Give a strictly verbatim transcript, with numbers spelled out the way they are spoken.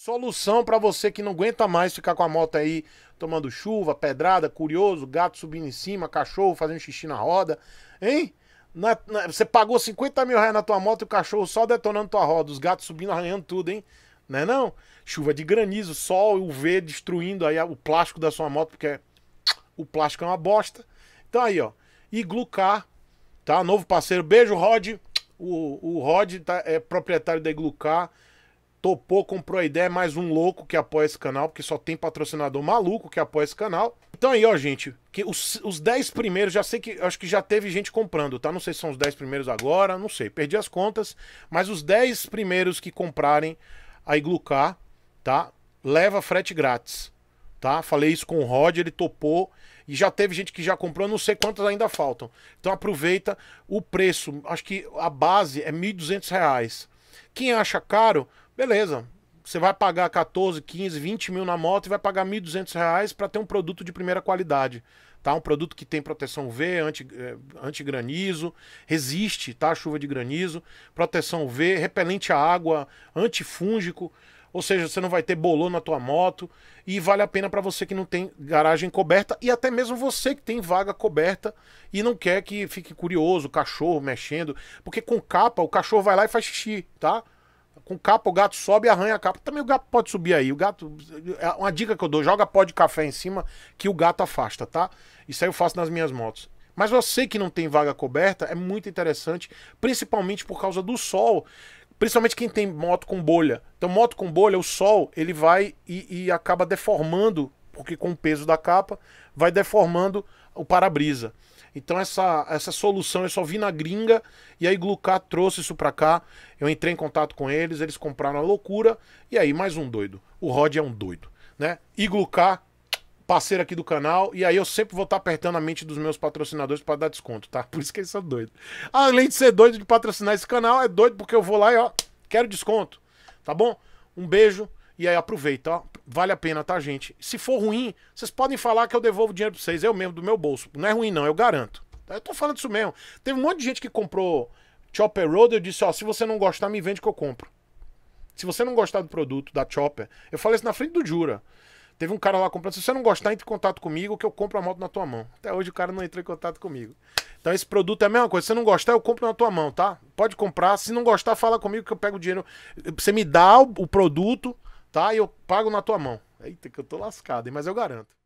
Solução pra você que não aguenta mais ficar com a moto aí tomando chuva, pedrada, curioso, gato subindo em cima, cachorro fazendo xixi na roda, hein? Na, na, você pagou cinquenta mil reais na tua moto e o cachorro só detonando tua roda, os gatos subindo, arranhando tudo, hein? Não é não? Chuva de granizo, sol, U V destruindo aí o plástico da sua moto, porque o plástico é uma bosta. Então aí, ó, Iglu-Car, tá? Novo parceiro, beijo Rod, o, o Rod tá, é proprietário da Iglu-Car. Topou, comprou a ideia, mais um louco que apoia esse canal, porque só tem patrocinador maluco que apoia esse canal. Então aí, ó, gente, que os, os dez primeiros, já sei que, acho que já teve gente comprando, tá? Não sei se são os dez primeiros agora, não sei, perdi as contas, mas os dez primeiros que comprarem a Iglu-Car, tá? Leva frete grátis, tá? Falei isso com o Rod, ele topou, e já teve gente que já comprou, não sei quantas ainda faltam. Então aproveita o preço, acho que a base é mil e duzentos reais. Quem acha caro... Beleza, você vai pagar quatorze, quinze, vinte mil na moto e vai pagar mil e duzentos reais para ter um produto de primeira qualidade, tá? Um produto que tem proteção U V, anti, eh, anti-granizo, resiste, tá? Chuva de granizo, proteção U V, repelente à água, antifúngico, ou seja, você não vai ter bolor na tua moto e vale a pena para você que não tem garagem coberta e até mesmo você que tem vaga coberta e não quer que fique curioso, o cachorro mexendo, porque com capa o cachorro vai lá e faz xixi, tá? Com capa o gato sobe e arranha a capa. Também o gato pode subir aí. O gato... Uma dica que eu dou, joga pó de café em cima que o gato afasta, tá? Isso aí eu faço nas minhas motos. Mas eu sei que não tem vaga coberta, é muito interessante, principalmente por causa do sol. Principalmente quem tem moto com bolha. Então moto com bolha, o sol, ele vai e, e acaba deformando, porque com o peso da capa, vai deformando o para-brisa. Então essa, essa solução eu só vi na gringa e a Iglu-Car trouxe isso pra cá, eu entrei em contato com eles, eles compraram a loucura e aí mais um doido, o Rod é um doido, né? Iglu-Car, parceiro aqui do canal, e aí eu sempre vou estar apertando a mente dos meus patrocinadores pra dar desconto, tá? Por isso que eles são doidos. Além de ser doido de patrocinar esse canal, é doido porque eu vou lá e ó, quero desconto, tá bom? Um beijo. E aí aproveita, ó, vale a pena, tá, gente? Se for ruim, vocês podem falar que eu devolvo dinheiro pra vocês, eu mesmo, do meu bolso. Não é ruim não, eu garanto. Eu tô falando isso mesmo. Teve um monte de gente que comprou Chopper Road, eu disse, ó, se você não gostar, me vende que eu compro. Se você não gostar do produto, da Chopper, eu falei isso na frente do Jura. Teve um cara lá comprando, se você não gostar, entre em contato comigo que eu compro a moto na tua mão. Até hoje o cara não entrou em contato comigo. Então esse produto é a mesma coisa, se você não gostar, eu compro na tua mão, tá? Pode comprar, se não gostar, fala comigo que eu pego o dinheiro. Você me dá o produto... Tá? E eu pago na tua mão. Eita, que eu tô lascado, hein? Mas eu garanto.